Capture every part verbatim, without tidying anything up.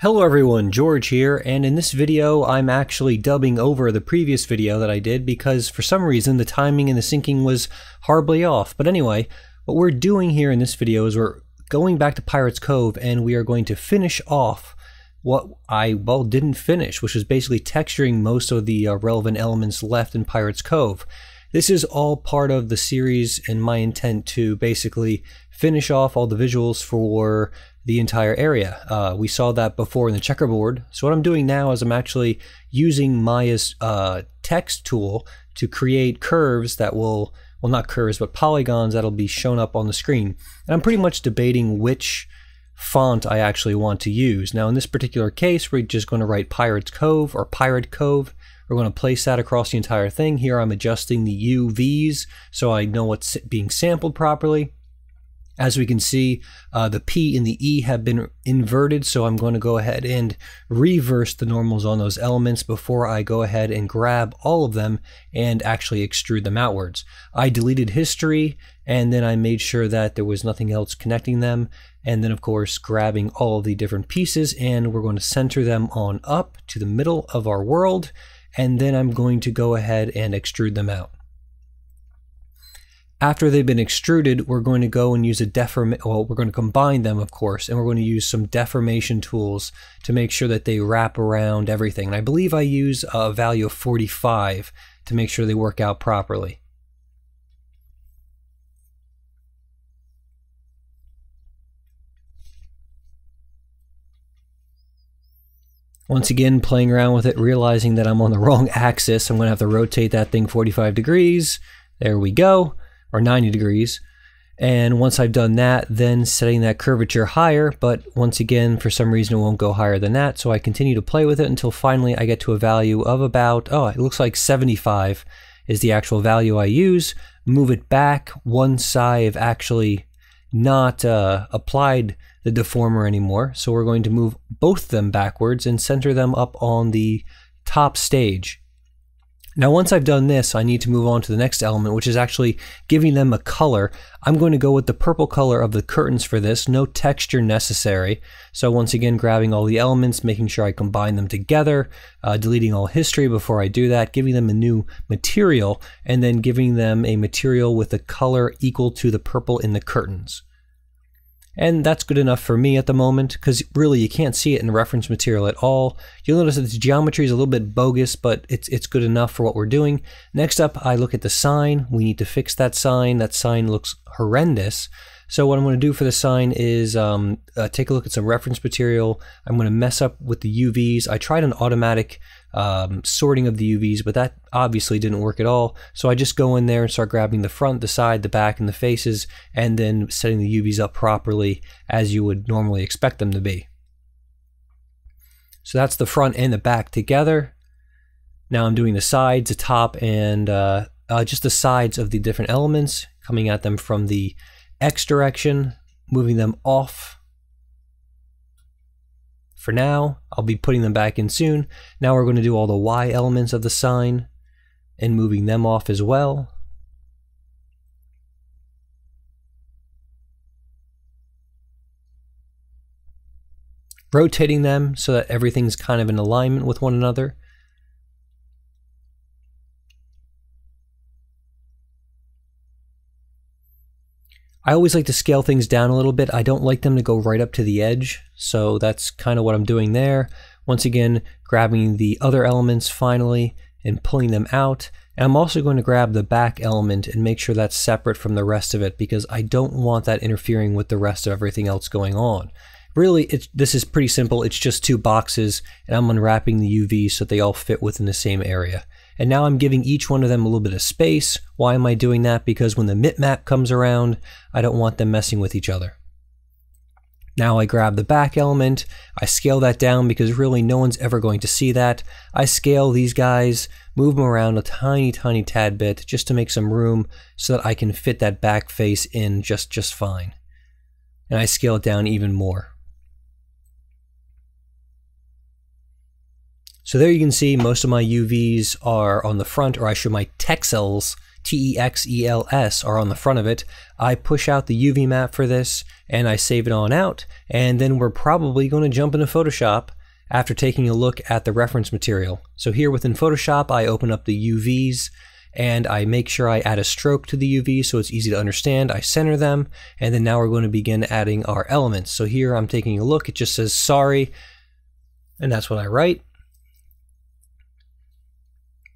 Hello everyone, George here, and in this video I'm actually dubbing over the previous video that I did because for some reason the timing and the syncing was horribly off. But anyway, what we're doing here in this video is we're going back to Pirate's Cove and we are going to finish off what I, well, didn't finish, which was basically texturing most of the uh, relevant elements left in Pirate's Cove. This is all part of the series and my intent to basically finish off all the visuals for the entire area. Uh, we saw that before in the checkerboard. So what I'm doing now is I'm actually using Maya's uh, text tool to create curves that will, well, not curves, but polygons that'll be shown up on the screen. And I'm pretty much debating which font I actually want to use. Now in this particular case, we're just going to write Pirate's Cove or Pirate Cove. We're going to place that across the entire thing. Here I'm adjusting the U Vs so I know what's being sampled properly. As we can see, uh, the P and the E have been inverted, so I'm going to go ahead and reverse the normals on those elements before I go ahead and grab all of them and actually extrude them outwards. I deleted history, and then I made sure that there was nothing else connecting them, and then of course grabbing all of the different pieces, and we're going to center them on up to the middle of our world, and then I'm going to go ahead and extrude them out. After they've been extruded, we're going to go and use a deformation, well, we're going to combine them, of course, and we're going to use some deformation tools to make sure that they wrap around everything. And I believe I use a value of forty-five to make sure they work out properly. Once again, playing around with it, realizing that I'm on the wrong axis. I'm going to have to rotate that thing forty-five degrees. There we go. Or ninety degrees. And once I've done that, then setting that curvature higher, but once again, for some reason, it won't go higher than that. So I continue to play with it until finally I get to a value of about, oh, it looks like seventy-five is the actual value I use. Move it back once I've actually not uh, applied the deformer anymore. So we're going to move both of them backwards and center them up on the top stage. Now once I've done this, I need to move on to the next element, which is actually giving them a color. I'm going to go with the purple color of the curtains for this, no texture necessary. So once again, grabbing all the elements, making sure I combine them together, uh, deleting all history before I do that, giving them a new material, and then giving them a material with a color equal to the purple in the curtains. And that's good enough for me at the moment, because really you can't see it in reference material at all. You'll notice that the geometry is a little bit bogus, but it's, it's good enough for what we're doing. Next up, I look at the sign. We need to fix that sign. That sign looks horrendous. So what I'm going to do for the sign is um, uh, take a look at some reference material. I'm going to mess up with the U Vs. I tried an automatic um, sorting of the U Vs, but that obviously didn't work at all. So I just go in there and start grabbing the front, the side, the back, and the faces, and then setting the U Vs up properly as you would normally expect them to be. So that's the front and the back together. Now I'm doing the sides, the top, and uh, uh, just the sides of the different elements, coming at them from the X direction, moving them off for now. I'll be putting them back in soon. Now we're going to do all the Y elements of the sign and moving them off as well. Rotating them so that everything's kind of in alignment with one another. I always like to scale things down a little bit. I don't like them to go right up to the edge, so that's kind of what I'm doing there. Once again, grabbing the other elements finally and pulling them out. And I'm also going to grab the back element and make sure that's separate from the rest of it because I don't want that interfering with the rest of everything else going on. Really, it's, this is pretty simple. It's just two boxes, and I'm unwrapping the U V so that they all fit within the same area. And now I'm giving each one of them a little bit of space. Why am I doing that? Because when the mipmap comes around, I don't want them messing with each other. Now I grab the back element, I scale that down because really no one's ever going to see that. I scale these guys, move them around a tiny, tiny tad bit just to make some room so that I can fit that back face in just, just fine. And I scale it down even more. So there you can see most of my U Vs are on the front, or I should my Texels T E X E L S are on the front of it. I push out the U V map for this and I save it on out, and then we're probably going to jump into Photoshop after taking a look at the reference material. So here within Photoshop, I open up the U Vs and I make sure I add a stroke to the U V so it's easy to understand. I center them, and then now we're going to begin adding our elements. So here I'm taking a look, it just says sorry, and that's what I write.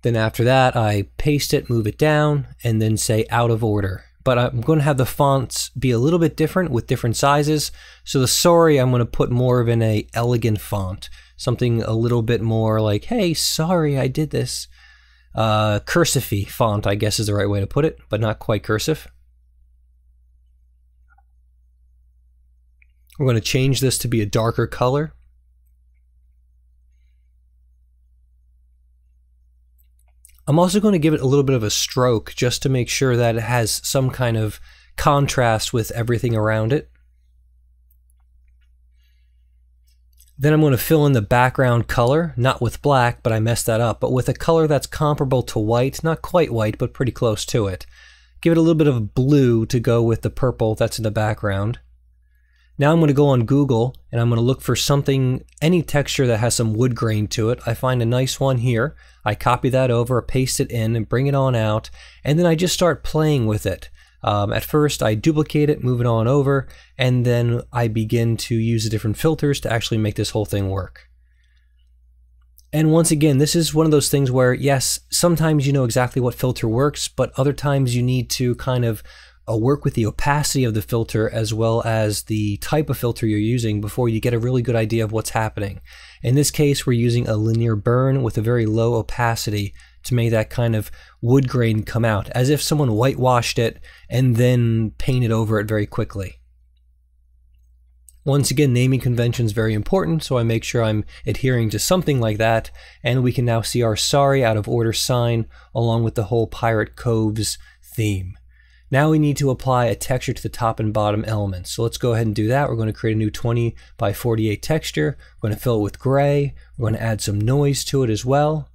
Then after that, I paste it, move it down, and then say out of order. But I'm going to have the fonts be a little bit different with different sizes. So the sorry, I'm going to put more of in a elegant font, something a little bit more like, hey, sorry, I did this. Uh, cursive-y font, I guess, is the right way to put it, but not quite cursive. We're going to change this to be a darker color. I'm also going to give it a little bit of a stroke just to make sure that it has some kind of contrast with everything around it. Then I'm going to fill in the background color, not with black, but I messed that up, but with a color that's comparable to white, not quite white, but pretty close to it. Give it a little bit of blue to go with the purple that's in the background. Now I'm going to go on Google and I'm going to look for something, any texture that has some wood grain to it. I find a nice one here. I copy that over, paste it in, and bring it on out, and then I just start playing with it. Um, at first I duplicate it, move it on over, and then I begin to use the different filters to actually make this whole thing work. And once again, this is one of those things where, yes, sometimes you know exactly what filter works, but other times you need to kind of uh, work with the opacity of the filter as well as the type of filter you're using before you get a really good idea of what's happening. In this case, we're using a linear burn with a very low opacity to make that kind of wood grain come out, as if someone whitewashed it and then painted over it very quickly. Once again, naming convention is very important, so I make sure I'm adhering to something like that, and we can now see our sorry out of order sign along with the whole Pirate Cove's theme. Now we need to apply a texture to the top and bottom elements. So let's go ahead and do that. We're going to create a new twenty by forty-eight texture. We're going to fill it with gray. We're going to add some noise to it as well.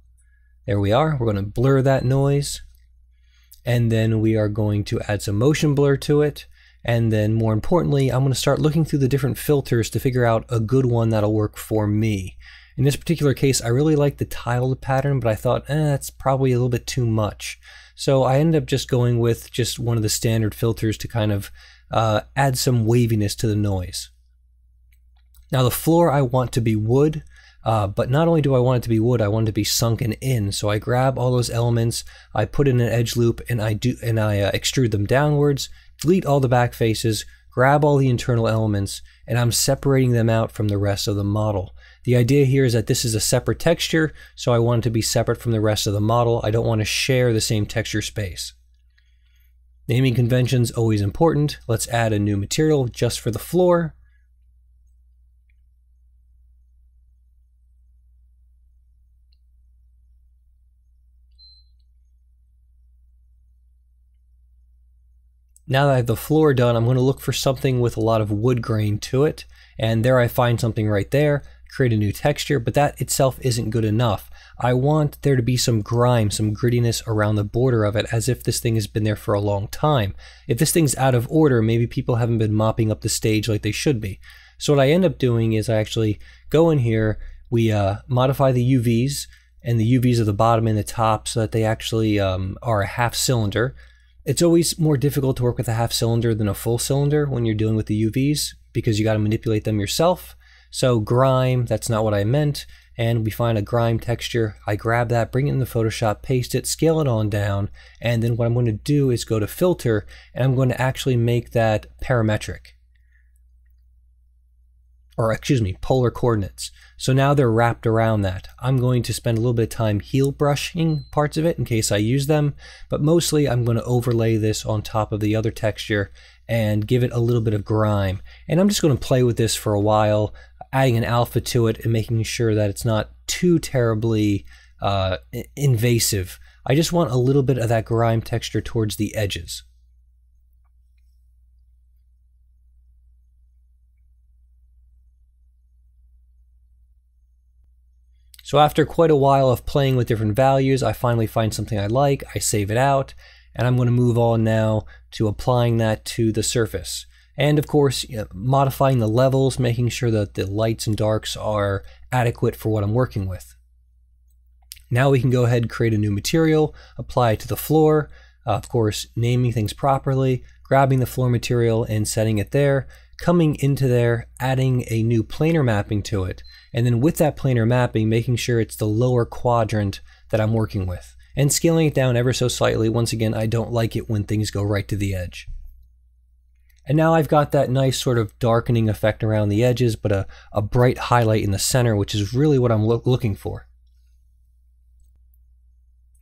There we are. We're going to blur that noise, and then we are going to add some motion blur to it, and then more importantly, I'm going to start looking through the different filters to figure out a good one that'll work for me. In this particular case, I really like the tiled pattern, but I thought, eh, that's probably a little bit too much. So I ended up just going with just one of the standard filters to kind of uh, add some waviness to the noise. Now the floor I want to be wood. Uh, but not only do I want it to be wood, I want it to be sunken in. So I grab all those elements, I put in an edge loop, and I do, and I uh, extrude them downwards, delete all the back faces, grab all the internal elements, and I'm separating them out from the rest of the model. The idea here is that this is a separate texture, so I want it to be separate from the rest of the model. I don't want to share the same texture space. Naming convention's always important. Let's add a new material just for the floor. Now that I have the floor done, I'm going to look for something with a lot of wood grain to it, and there I find something right there, create a new texture, but that itself isn't good enough. I want there to be some grime, some grittiness around the border of it, as if this thing has been there for a long time. If this thing's out of order, maybe people haven't been mopping up the stage like they should be. So what I end up doing is I actually go in here, we uh, modify the U Vs, and the U Vs are the bottom and the top so that they actually um, are a half cylinder. It's always more difficult to work with a half cylinder than a full cylinder when you're dealing with the U Vs, because you got to manipulate them yourself. So grime, that's not what I meant, and we find a grime texture. I grab that, bring it in the Photoshop, paste it, scale it on down, and then what I'm going to do is go to filter, and I'm going to actually make that parametric. Or excuse me, polar coordinates. So now they're wrapped around that. I'm going to spend a little bit of time heel brushing parts of it in case I use them, but mostly I'm going to overlay this on top of the other texture and give it a little bit of grime. And I'm just going to play with this for a while, adding an alpha to it and making sure that it's not too terribly uh, invasive. I just want a little bit of that grime texture towards the edges. So after quite a while of playing with different values, I finally find something I like, I save it out, and I'm going to move on now to applying that to the surface. And of course, you know, modifying the levels, making sure that the lights and darks are adequate for what I'm working with. Now we can go ahead and create a new material, apply it to the floor, uh, of course, naming things properly, grabbing the floor material and setting it there, coming into there, adding a new planar mapping to it. And then with that planar mapping, making sure it's the lower quadrant that I'm working with and scaling it down ever so slightly. Once again, I don't like it when things go right to the edge. And now I've got that nice sort of darkening effect around the edges, but a, a bright highlight in the center, which is really what I'm lo- looking for.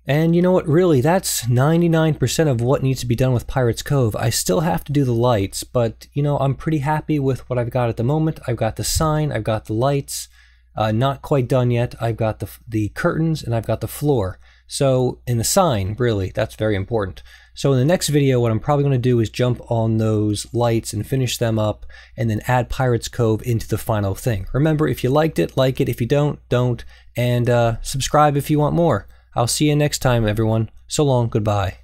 And you know what, really, that's ninety-nine percent of what needs to be done with Pirate's Cove. I still have to do the lights, but you know, I'm pretty happy with what I've got at the moment. I've got the sign, I've got the lights, uh, not quite done yet. I've got the, the curtains and I've got the floor. So, in the sign, really, that's very important. So in the next video, what I'm probably going to do is jump on those lights and finish them up and then add Pirate's Cove into the final thing. Remember, if you liked it, like it. If you don't, don't. And uh, subscribe if you want more. I'll see you next time, everyone. So long, goodbye.